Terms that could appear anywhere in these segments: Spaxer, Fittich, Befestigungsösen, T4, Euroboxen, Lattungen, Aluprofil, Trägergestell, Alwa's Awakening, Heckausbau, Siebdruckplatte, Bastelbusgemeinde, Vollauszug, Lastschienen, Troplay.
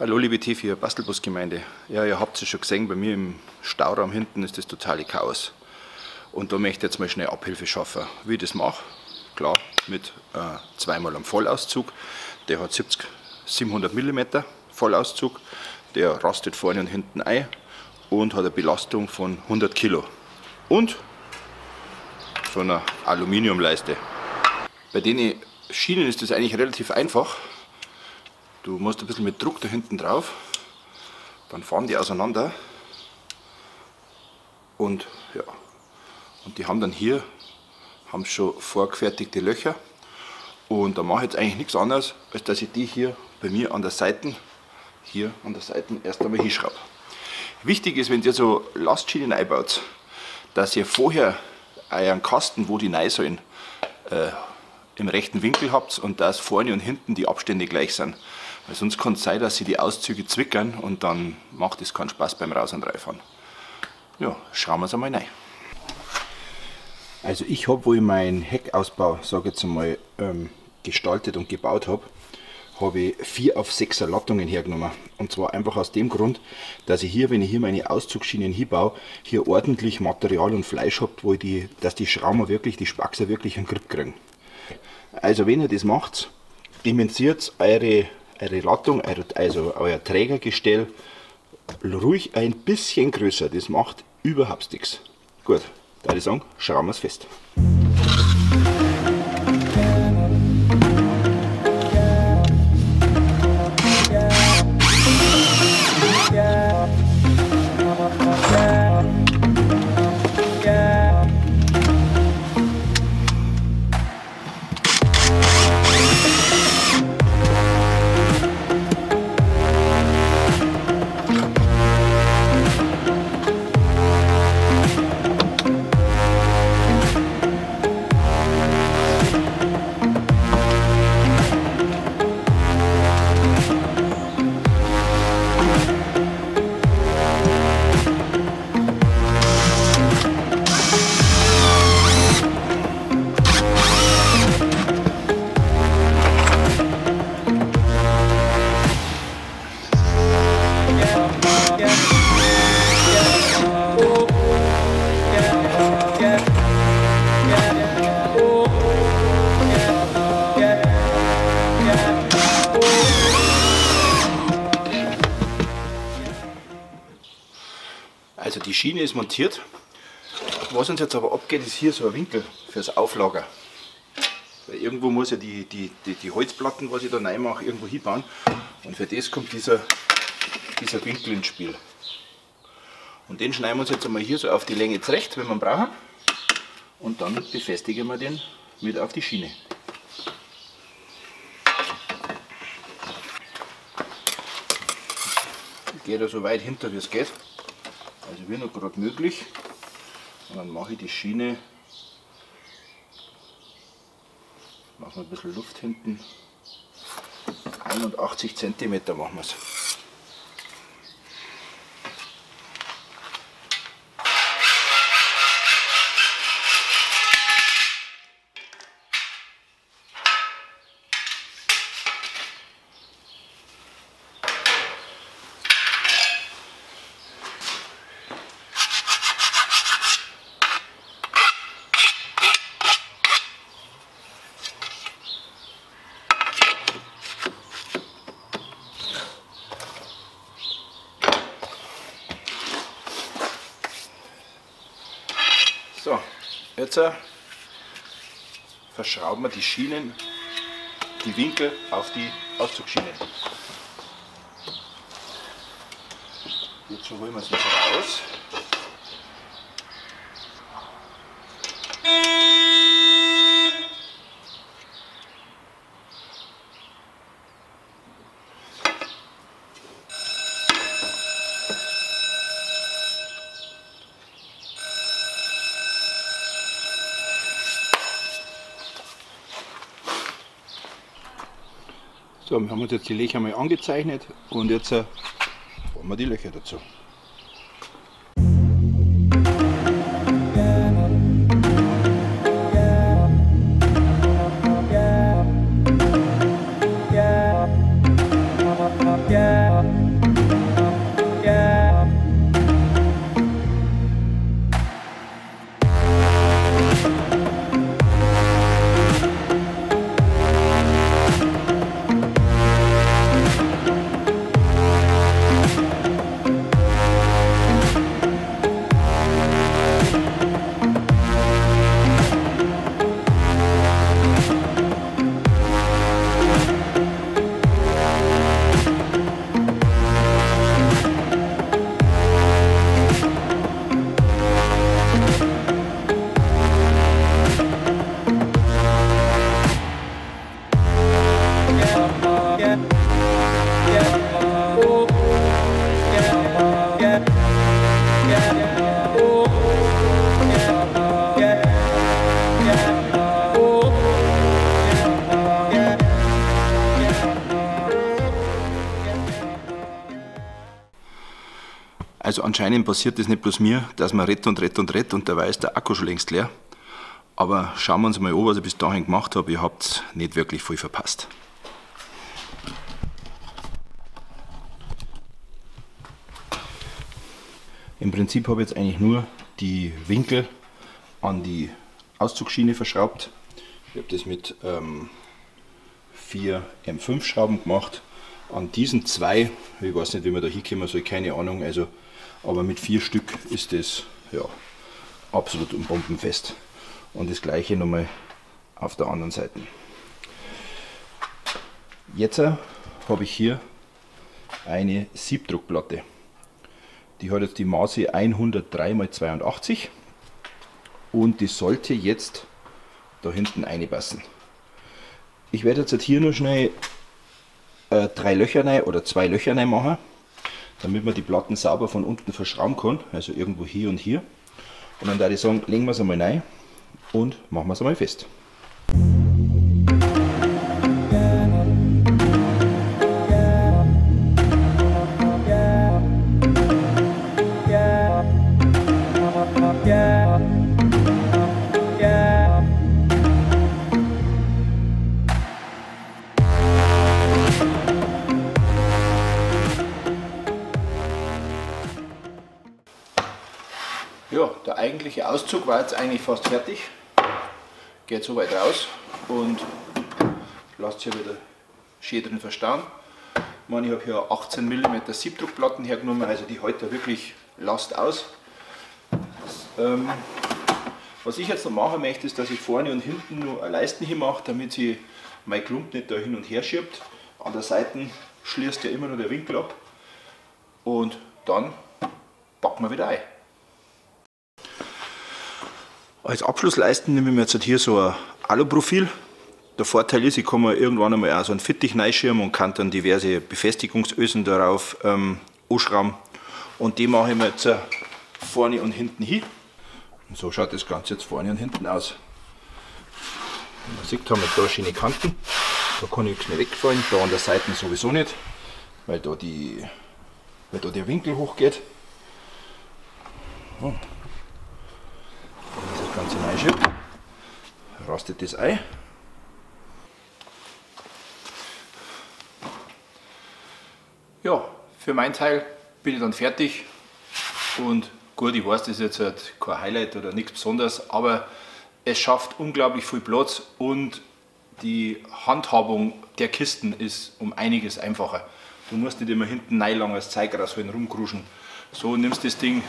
Hallo liebe T4, Bastelbusgemeinde. Ja, ihr habt es ja schon gesehen, bei mir im Stauraum hinten ist das totale Chaos. Und da möchte ich jetzt mal schnell Abhilfe schaffen. Wie ich das mache, klar, mit zweimal am Vollauszug. Der hat 700 mm Vollauszug, der rastet vorne und hinten ein und hat eine Belastung von 100 Kilo. Und von einer Aluminiumleiste. Bei den Schienen ist das eigentlich relativ einfach. Du musst ein bisschen mit Druck da hinten drauf, dann fahren die auseinander und ja, und die haben dann hier schon vorgefertigte Löcher und da mache ich jetzt eigentlich nichts anderes, als dass ich die hier bei mir an der Seite, erst einmal hinschraube. Wichtig ist, wenn ihr so Lastschienen einbaut, dass ihr vorher euren Kasten, wo die rein sollen, im rechten Winkel habt und dass vorne und hinten die Abstände gleich sind. Weil sonst kann es sein, dass sie die Auszüge zwickern und dann macht es keinen Spaß beim Raus- und Reinfahren. Ja, schauen wir uns einmal rein. Also ich habe, wo ich meinen Heckausbau, sage jetzt einmal, gestaltet und gebaut habe, habe ich 4x6er Lattungen hergenommen. Und zwar einfach aus dem Grund, dass ich hier, wenn ich hier meine Auszugsschienen hinbaue, hier ordentlich Material und Fleisch habe, wo ich dass die Schrauben wirklich, die Spaxer wirklich einen Grip kriegen. Also wenn ihr das macht, dimensiert eure Lattung, also euer Trägergestell ruhig ein bisschen größer. Das macht überhaupt nichts. Gut, da würde ich sagen, schrauben wir es fest. Also die Schiene ist montiert. Was uns jetzt aber abgeht, ist hier so ein Winkel fürs Auflager. Weil irgendwo muss ja die Holzplatten, was ich da rein mache, irgendwo hinbauen. Und für das kommt dieser Winkel ins Spiel. Und den schneiden wir uns jetzt einmal hier so auf die Länge zurecht, wenn wir ihn brauchen. Und dann befestigen wir den mit auf die Schiene. Ich gehe da so weit hinter, wie es geht. Also wie noch gerade möglich. Und dann mache ich die Schiene. Machen wir ein bisschen Luft hinten. 81 cm machen wir es. So, jetzt verschrauben wir die Schienen, die Winkel auf die Auszugsschienen. Jetzt holen wir es wieder raus. So, wir haben uns jetzt die Löcher mal angezeichnet und jetzt bauen wir die Löcher dazu. Also anscheinend passiert das nicht bloß mir, dass man rett und dabei ist der Akku schon längst leer. Aber schauen wir uns mal an, was ich bis dahin gemacht habe. Ihr habt nicht wirklich viel verpasst. Im Prinzip habe ich jetzt eigentlich nur die Winkel an die Auszugsschiene verschraubt. Ich habe das mit 4 M5 Schrauben gemacht. An diesen zwei, ich weiß nicht, wie man da hinkommen soll, keine Ahnung, also, aber mit 4 Stück ist das ja absolut und bombenfest. Und das gleiche nochmal auf der anderen Seite. Jetzt habe ich hier eine Siebdruckplatte. Die hat jetzt die Maße 103×82 und die sollte jetzt da hinten reinpassen. Ich werde jetzt hier nur schnell 3 Löcher rein oder 2 Löcher rein machen, damit man die Platten sauber von unten verschrauben kann, also irgendwo hier und hier. Und dann würde ich sagen, legen wir es einmal rein und machen wir es einmal fest. Der eigentliche Auszug war jetzt eigentlich fast fertig, geht so weit raus und lasst hier wieder schön drin verstauen. Ich meine, ich habe hier 18 mm Siebdruckplatten hergenommen, also die hält da wirklich Last aus. Was ich jetzt noch machen möchte, ist, dass ich vorne und hinten nur eine Leisten hin mache, damit sie mein Klump nicht da hin und her schiebt. An der Seite schließt ja immer nur der Winkel ab und dann packen wir wieder ein. Als Abschlussleisten nehme ich mir jetzt hier so ein Aluprofil. Der Vorteil ist, ich kann mir irgendwann einmal auch so einen Fittich reinschirmen und kann dann diverse Befestigungsösen darauf anschrauben. Und die mache ich mir jetzt vorne und hinten hin. Und so schaut das Ganze jetzt vorne und hinten aus. Wie man sieht, haben wir da schöne Kanten. Da kann nichts mehr wegfallen, da an der Seite sowieso nicht, weil da der Winkel hochgeht. Oh. Ganze reinschiebt, rastet das ein. Ja, für meinen Teil bin ich dann fertig und gut, ich weiß, das ist jetzt halt kein Highlight oder nichts Besonderes, aber es schafft unglaublich viel Platz und die Handhabung der Kisten ist um einiges einfacher. Du musst nicht immer hinten reinlangen, das Zeug rausholen, rumkruschen. So nimmst das Ding,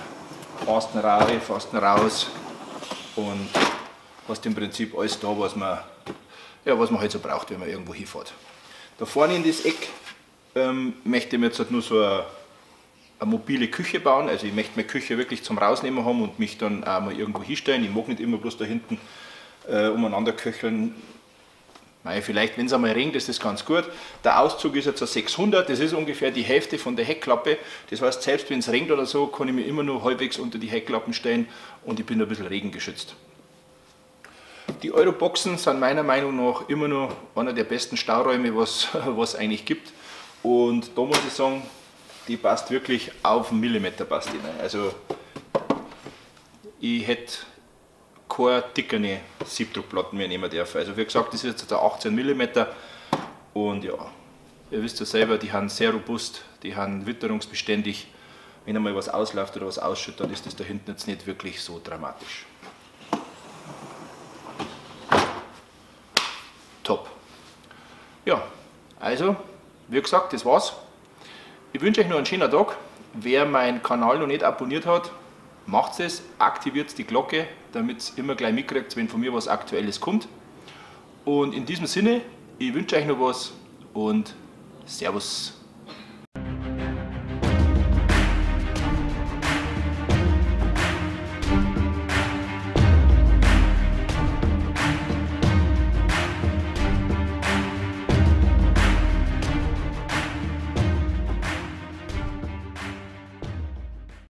fasten rein, fasten raus. Und hast im Prinzip alles da, was man halt so braucht, wenn man irgendwo hinfährt. Da vorne in das Eck möchte ich mir jetzt halt nur so eine mobile Küche bauen. Also ich möchte meine Küche wirklich zum Rausnehmen haben und mich dann auch mal irgendwo hinstellen. Ich mag nicht immer bloß da hinten umeinander köcheln. Nein, vielleicht, wenn es einmal regnet, ist das ganz gut. Der Auszug ist jetzt ein 600, das ist ungefähr die Hälfte von der Heckklappe. Das heißt, selbst wenn es regnet oder so, kann ich mir immer nur halbwegs unter die Heckklappen stellen und ich bin ein bisschen regengeschützt. Die Euroboxen sind meiner Meinung nach immer noch einer der besten Stauräume, was es eigentlich gibt. Und da muss ich sagen, die passt wirklich auf einen Millimeter passt die rein. Also ich hätte keine dickere Siebdruckplatten mehr nehmen darf. Also wie gesagt, das ist jetzt der 18 mm und ja, ihr wisst ja selber, die haben sehr robust, die haben witterungsbeständig. Wenn einmal was ausläuft oder was ausschüttet, dann ist das da hinten jetzt nicht wirklich so dramatisch. Top! Ja, also wie gesagt, das war's. Ich wünsche euch noch einen schönen Tag. Wer meinen Kanal noch nicht abonniert hat, macht es, aktiviert die Glocke, damit es immer gleich mitkriegt, wenn von mir was Aktuelles kommt. Und in diesem Sinne, ich wünsche euch noch was und Servus.